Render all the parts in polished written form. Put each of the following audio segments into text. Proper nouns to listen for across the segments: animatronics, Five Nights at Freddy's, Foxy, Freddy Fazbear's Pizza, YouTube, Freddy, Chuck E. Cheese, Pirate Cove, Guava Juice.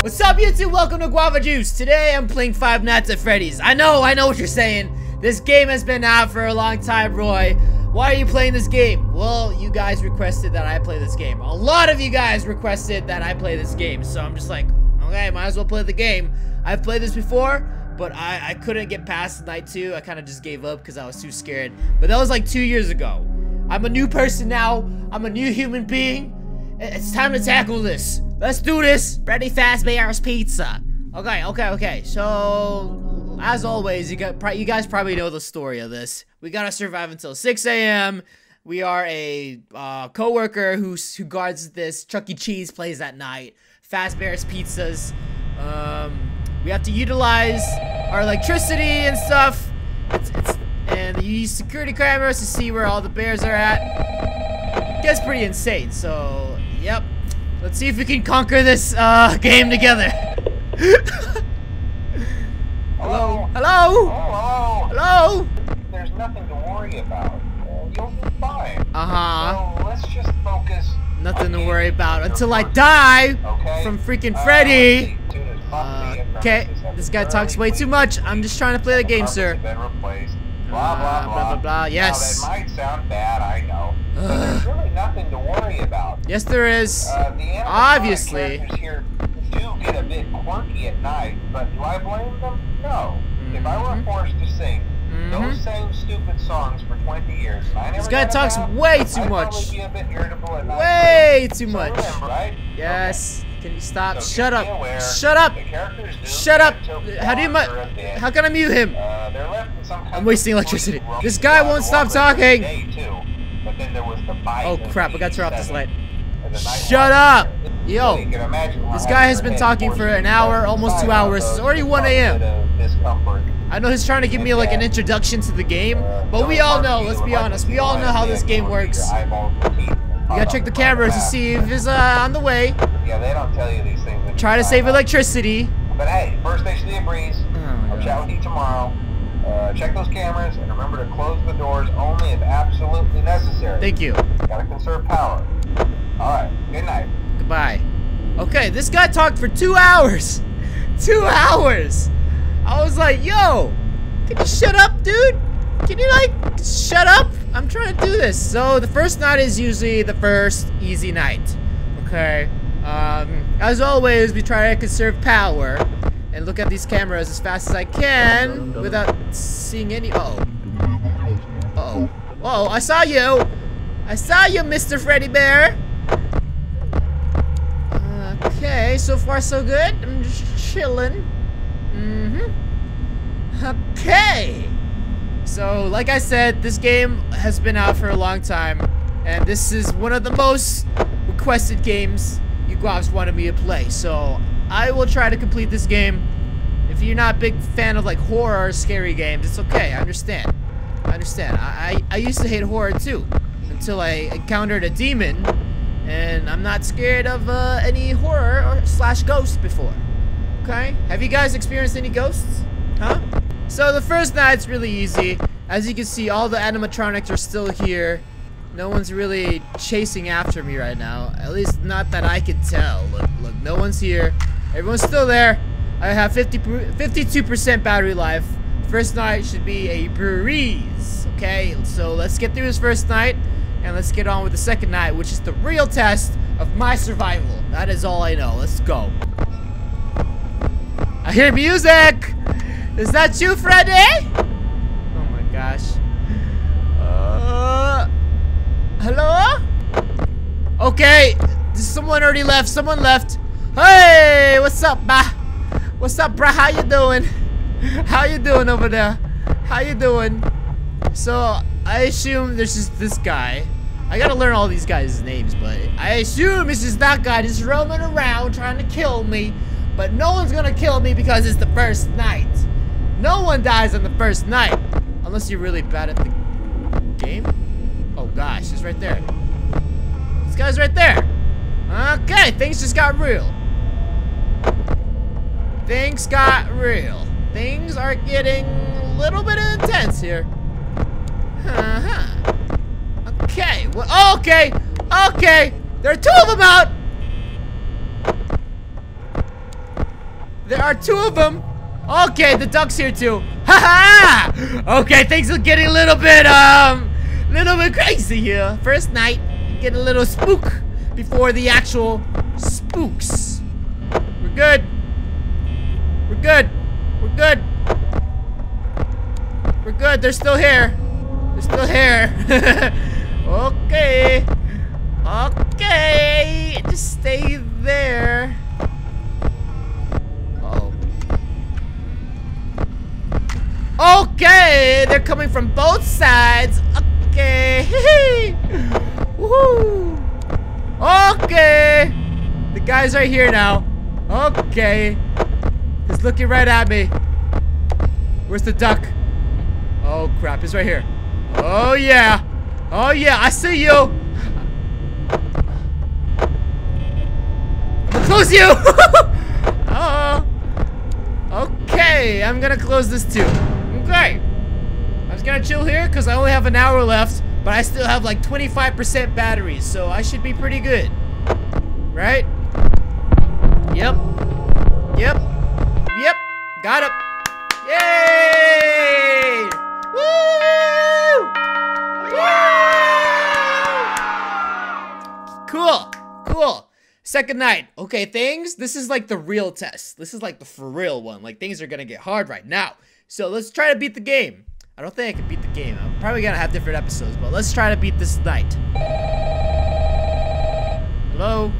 What's up, YouTube? Welcome to Guava Juice. Today, I'm playing Five Nights at Freddy's. I know what you're saying. This game has been out for a long time, Roy. Why are you playing this game? Well, you guys requested that I play this game. A lot of you guys requested that I play this game, so I'm just like, okay, might as well play the game. I've played this before, but I couldn't get past night two. I kind of just gave up because I was too scared. But that was like 2 years ago. I'm a new person now. I'm a new human being. It's time to tackle this. Let's do this. Freddy Fazbear's Pizza. Okay. So, as always, you guys probably know the story of this. We gotta survive until 6 a.m. We are a co-worker who guards this Chuck E. Cheese place at night. Fazbear's Pizzas. We have to utilize our electricity and stuff. And you use security cameras to see where all the bears are at. It gets pretty insane, so, yep. Let's see if we can conquer this game together. Hello? Hello? Oh, hello? Hello? There's nothing to worry about. You'll be fine. So let's just focus. Nothing to worry about until I die from freaking Freddy. Okay, this guy talks way too much. I'm just trying to play the game, sir. Blah blah blah. Yes. Now, that might sound bad, I know. But there's really nothing to worry about. Yes, there is. Obviously. Here do get a bit quirky at night, but do I blame them? No. If I were forced to sing those same stupid songs for 20 years, this guy talks way too much. Be a bit irritable at night way too much. Remember, right? Yes. Okay. Can you stop? So shut up. Shut up. Shut up. How do you How can I mute him? I'm wasting electricity. This guy won't stop talking. Oh crap, I gotta turn off this light. Shut up! Yo, this guy has been talking for an hour, almost 2 hours. It's already 1 a.m. I know he's trying to give me like an introduction to the game, but we all know, let's be honest, we all know how this game works. You gotta check the cameras to see if it's on the way. Yeah, they don't tell you these things. Try to save electricity. But hey, first station of breeze. I'll chat with you tomorrow. Check those cameras and remember to close the doors only if absolutely necessary. Thank you. Gotta conserve power. Alright, good night. Goodbye. Okay, this guy talked for 2 hours. 2 hours! I was like, yo, can you shut up, dude? Can you, like, shut up? I'm trying to do this. So, the first night is usually the first easy night. Okay. As always, we try to conserve power. And look at these cameras as fast as I can without seeing any. Uh oh, I saw you! I saw you, Mr. Freddy Bear! Okay, so far so good. I'm just chilling. Okay! So, like I said, this game has been out for a long time. And this is one of the most requested games you guys wanted me to play, so I will try to complete this game. If you're not a big fan of like horror or scary games, it's okay. I understand. I understand. I used to hate horror too, until I encountered a demon, and I'm not scared of any horror or slash ghosts before. Okay? Have you guys experienced any ghosts? Huh? So the first night's really easy. As you can see, all the animatronics are still here. No one's really chasing after me right now. At least not that I could tell. Look, no one's here. Everyone's still there. I have 52% battery life. First night should be a breeze. Okay, so let's get through this first night, and let's get on with the second night, which is the real test of my survival. That is all I know. Let's go. I hear music! Is that you, Freddy? Oh my gosh. Hello? Okay, someone already left. Someone left. Hey, what's up, ba? What's up, brah? How you doing? How you doing over there? How you doing? So, I assume there's just this guy. I gotta learn all these guys' names, but I assume it's just that guy just roaming around trying to kill me. But no one's gonna kill me because it's the first night. No one dies on the first night. Unless you're really bad at the game. Oh gosh, it's right there. This guy's right there. Okay, things just got real. Things got real. Things are getting a little bit intense here. Okay. Well, okay. There are two of them out. There are two of them. Okay, the duck's here too. Ha ha! Okay, things are getting a little bit crazy here. First night, get a little spook before the actual spooks. We're good. We're good. We're good. We're good. They're still here. They're still here. Okay. Okay. Just stay there. Okay, they're coming from both sides. Okay. Woohoo. Okay. The guy's right here now. Okay. He's looking right at me. Where's the duck? Oh crap, he's right here. Oh yeah. Oh yeah, I see you. I'll close you. Uh oh. Okay, I'm gonna close this too. Okay, I was gonna chill here because I only have an hour left, but I still have like 25% batteries, so I should be pretty good, right? Yep, yep, yep, got it. Yay! Woo! Woo! Cool, cool. Second night. Okay, things. This is like the real test. This is like the for real one. Like things are gonna get hard right now. So let's try to beat the game. I don't think I can beat the game. I'm probably gonna have different episodes, but let's try to beat this night. Hello?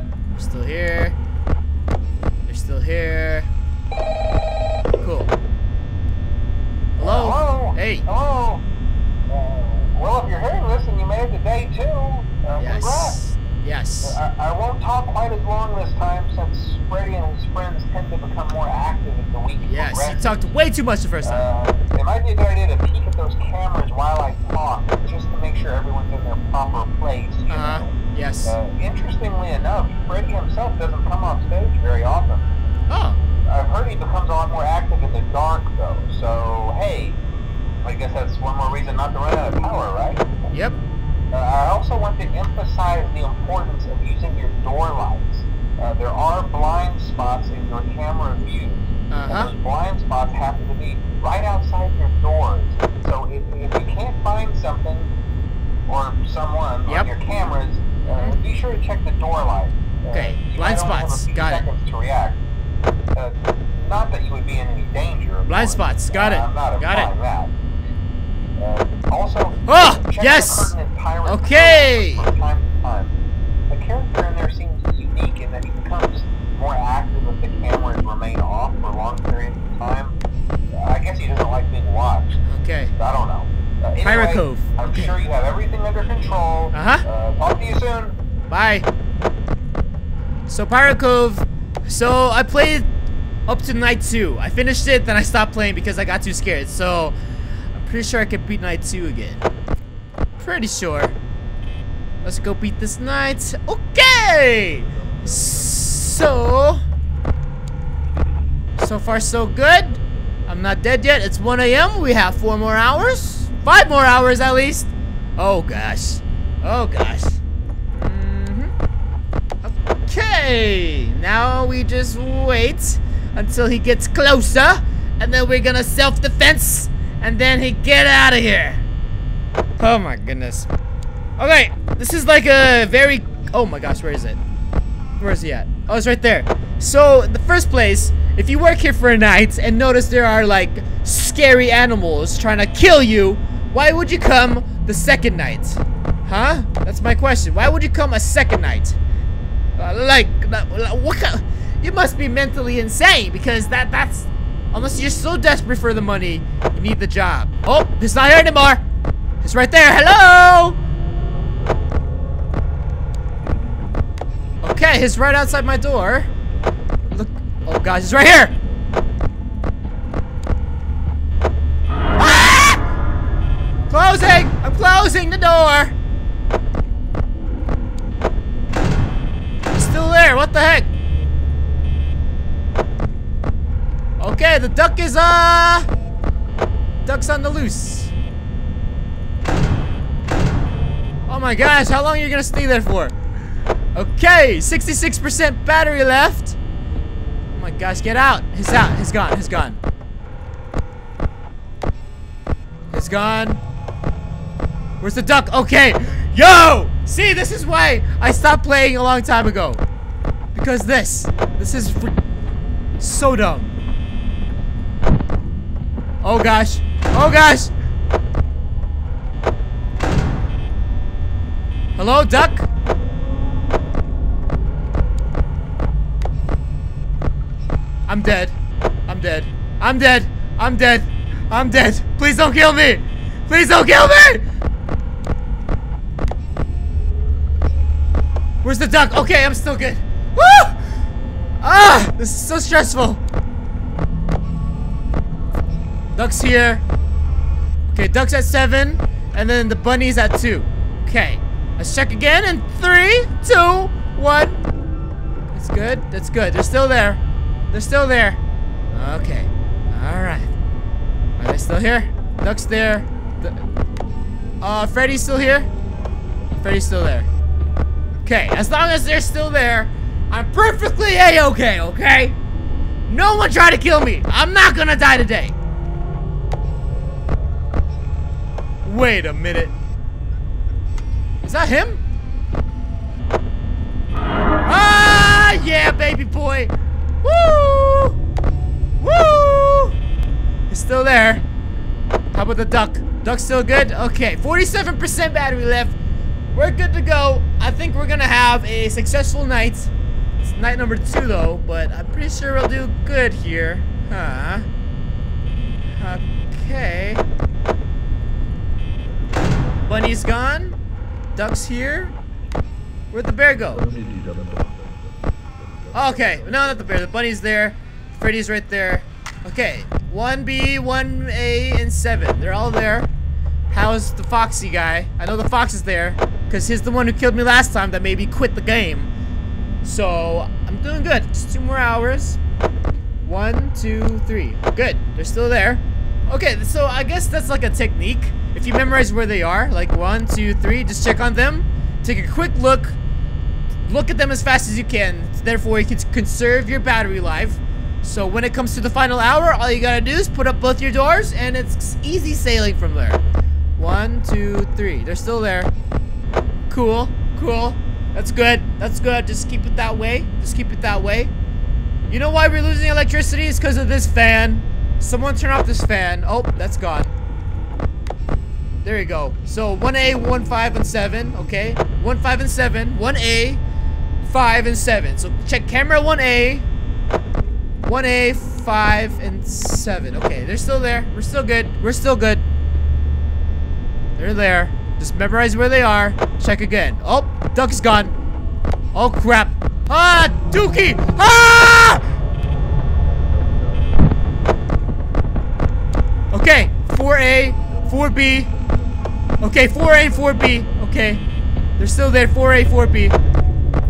I'm still here. They're still here. Cool. Hello? Hello. Hey. Hello. Well, if you're here, listen, you made it to day two. Yes. Yes. I won't talk quite as long this time since Freddy and his friends tend to become more active as the week progresses. Yes, he talked way too much the first time. It might be a good idea to peek at those cameras while I talk, just to make sure everyone's in their proper place. Uh-huh, yes. Interestingly enough, Freddy himself doesn't come off stage very often. Oh. I've heard he becomes a lot more active in the dark, though, so, hey, I guess that's one more reason not to run out of power, right? Yep. I also want to emphasize the importance of using your door lights. There are blind spots in your camera view. Uh-huh. Those blind spots happen to be right outside your doors. So if you can't find something or someone on your cameras, be sure to check the door light. Okay, blind spots. Got it. To react. Not that you would be in any danger. Blind spots. Got it. I'm not implying that. Also, check the curtain in Pirate Cove from time to time. The character in there seems unique in that he becomes more active if the cameras remain off for long periods of time. I guess he doesn't like being watched. Okay. I don't know. Anyway, Pirate Cove. I'm sure you have everything under control. Uh-huh. Talk to you soon. Bye. So Pirate Cove. So I played up to night 2. I finished it, then I stopped playing because I got too scared. So. Pretty sure I could beat night 2 again. Pretty sure. Let's go beat this night. Okay! So far so good. I'm not dead yet. It's 1 a.m. We have 4 more hours. 5 more hours at least. Oh gosh. Oh gosh. Mm-hmm. Okay. Now we just wait until he gets closer. And then we're gonna self-defense. And then he get out of here. Oh my goodness. Okay, this is like a very... Oh my gosh, where is it? Where is he at? Oh, it's right there. So, in the first place, if you work here for a night and notice there are like scary animals trying to kill you, why would you come the second night? Huh? That's my question. Why would you come a second night? What kind of... You must be mentally insane because that's... Unless you're so desperate for the money, you need the job. Oh, he's not here anymore. He's right there. Hello. Okay, he's right outside my door. Look. Oh gosh, he's right here. Ah! Closing. I'm closing the door. He's still there. What the heck? Okay, the duck is, duck's on the loose. Oh my gosh, how long are you gonna stay there for? Okay, 66% battery left. Oh my gosh, get out. He's out. He's gone. He's gone. He's gone. Where's the duck? Okay. Yo! See, this is why I stopped playing a long time ago. Because this is so dumb. Oh gosh. Oh gosh. Hello, duck? I'm dead. I'm dead. I'm dead. I'm dead. I'm dead. Please don't kill me. Please don't kill me. Where's the duck? Okay, I'm still good. Woo! Ah, this is so stressful. Duck's here. Okay, duck's at 7, and then the bunny's at 2. Okay, let's check again in 3, 2, 1. That's good. That's good. They're still there. They're still there. Okay. All right. Are they still here? Duck's there. Freddy's still here. Freddy's still there. Okay, as long as they're still there, I'm perfectly a-okay, okay? No one try to kill me. I'm not gonna die today. Wait a minute. Is that him? Ah, yeah, baby boy. Woo! Woo! He's still there. How about the duck? Duck's still good? Okay, 47% battery left. We're good to go. I think we're gonna have a successful night. It's night number 2 though, but I'm pretty sure we'll do good here. Huh? Okay. Bunny's gone. Duck's here. Where'd the bear go? Okay, no, not the bear. The bunny's there. Freddy's right there. Okay, 1B, 1A, and 7. They're all there. How's the Foxy guy? I know the fox is there, because he's the one who killed me last time that made me quit the game. So, I'm doing good. Just 2 more hours. 1, 2, 3. Good. They're still there. Okay, so I guess that's like a technique. If you memorize where they are, like 1, 2, 3, just check on them. Take a quick look. Look at them as fast as you can. Therefore, you can conserve your battery life. So, when it comes to the final hour, all you gotta do is put up both your doors, and it's easy sailing from there. 1, 2, 3. They're still there. Cool. Cool. That's good. That's good. Just keep it that way. Just keep it that way. You know why we're losing electricity? It's because of this fan. Someone turn off this fan. Oh, that's gone. There you go. So 1A, 1, 5, and 7. Okay. 1, 5, and 7. 1A, 5, and 7. So check camera 1A. 1A, 5, and 7. Okay. They're still there. We're still good. We're still good. They're there. Just memorize where they are. Check again. Oh, duck's gone. Oh, crap. Ah, dookie! Ah! Okay, 4A, 4B. Okay, 4A, 4B. Okay. They're still there. 4A, 4B.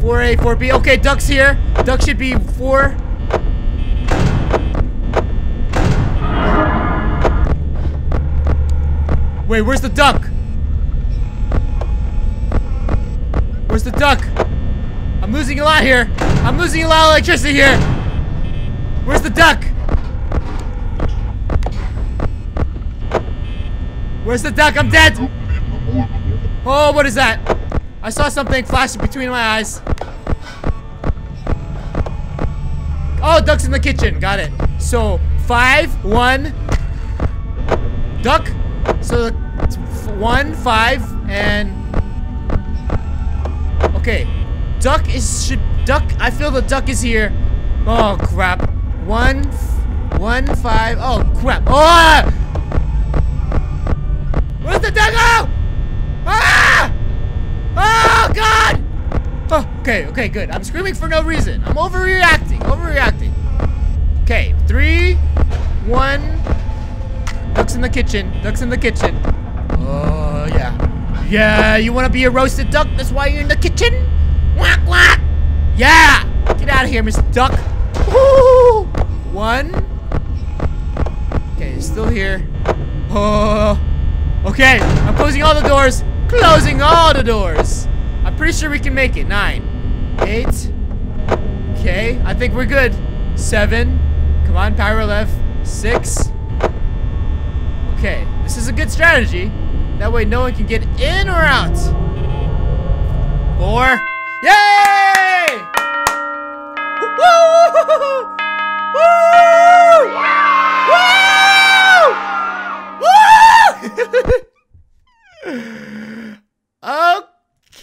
4A, 4B. Okay, duck's here. Duck should be 4. Wait, where's the duck? Where's the duck? I'm losing a lot here. I'm losing a lot of electricity here. Where's the duck? Where's the duck? I'm dead. Oh, what is that? I saw something flashing between my eyes. Oh, duck's in the kitchen. Got it. So, 5, 1, duck. So, 1, 5, and okay, duck is duck. I feel the duck is here. Oh crap! 1, 1, 5. Oh crap! Oh! Where's the duck? Oh! Ah! Oh God! Oh, okay, okay, good. I'm screaming for no reason. I'm overreacting. Overreacting. Okay, 3, 1. Duck's in the kitchen. Duck's in the kitchen. Oh, yeah. Yeah, you want to be a roasted duck? That's why you're in the kitchen? Quack, quack. Yeah. Get out of here, Mr. Duck. Woo. 1. Okay, still here. Oh. Okay, I'm closing all the doors. Closing all the doors. I'm pretty sure we can make it. 9. 8. Okay, I think we're good. 7. Come on, power left. 6. Okay, this is a good strategy. That way no one can get in or out. 4. Yay! Woo! Woo! Woo! Woo!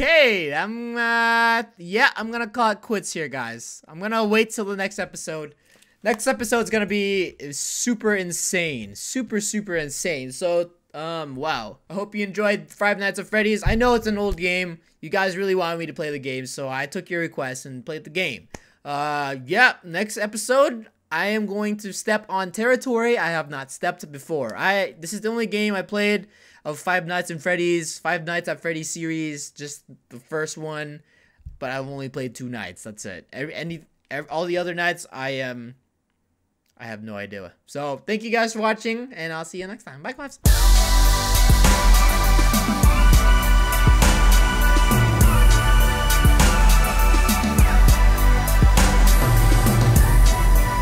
Okay, I'm gonna call it quits here, guys. I'm gonna wait till the next episode. Next episode's gonna be super insane. Super insane. So, wow. I hope you enjoyed Five Nights at Freddy's. I know it's an old game. You guys really wanted me to play the game, so I took your request and played the game. Yeah, next episode, I am going to step on territory I have not stepped before. This is the only game I played of Five Nights at Freddy's series, just the first one, but I've only played 2 nights, that's it. All the other nights, I have no idea. So, thank you guys for watching, and I'll see you next time. Bye, claps.